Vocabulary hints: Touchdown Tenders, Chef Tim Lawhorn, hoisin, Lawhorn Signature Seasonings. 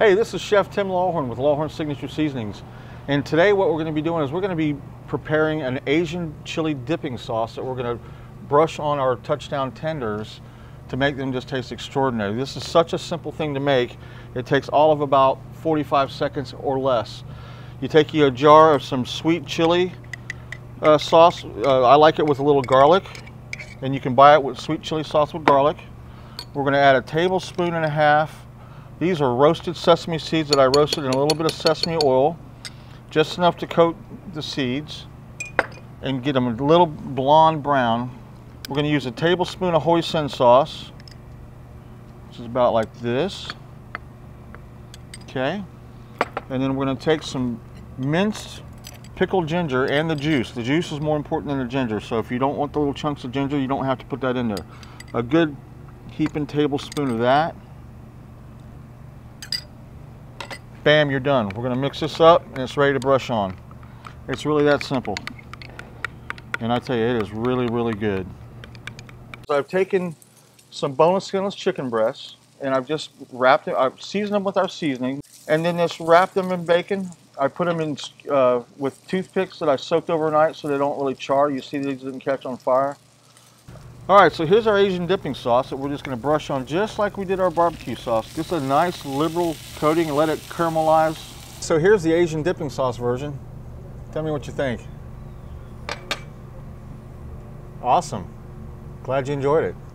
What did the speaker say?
Hey, this is Chef Tim Lawhorn with Lawhorn Signature Seasonings, and today what we're going to be doing is we're going to be preparing an Asian chili dipping sauce that we're going to brush on our Touchdown Tenders to make them just taste extraordinary. This is such a simple thing to make. It takes all of about 45 seconds or less. You take a jar of some sweet chili sauce. I like it with a little garlic, and you can buy it with sweet chili sauce with garlic. We're going to add a tablespoon and a half. These are roasted sesame seeds that I roasted in a little bit of sesame oil, just enough to coat the seeds and get them a little blonde brown. We're going to use a tablespoon of hoisin sauce, which is about like this. Okay, and then we're going to take some minced pickled ginger and the juice. The juice is more important than the ginger, so if you don't want the little chunks of ginger, you don't have to put that in there. A good heaping tablespoon of that. Bam, you're done. We're going to mix this up and it's ready to brush on. It's really that simple. And I tell you, it is really, really good. So I've taken some boneless, skinless chicken breasts and I've just wrapped them. I've seasoned them with our seasoning and then just wrapped them in bacon. I put them in with toothpicks that I soaked overnight so they don't really char. You see, these didn't catch on fire. All right, so here's our Asian dipping sauce that we're just going to brush on just like we did our barbecue sauce. Just a nice liberal coating and let it caramelize. So here's the Asian dipping sauce version. Tell me what you think. Awesome. Glad you enjoyed it.